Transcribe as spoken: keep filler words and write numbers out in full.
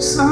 So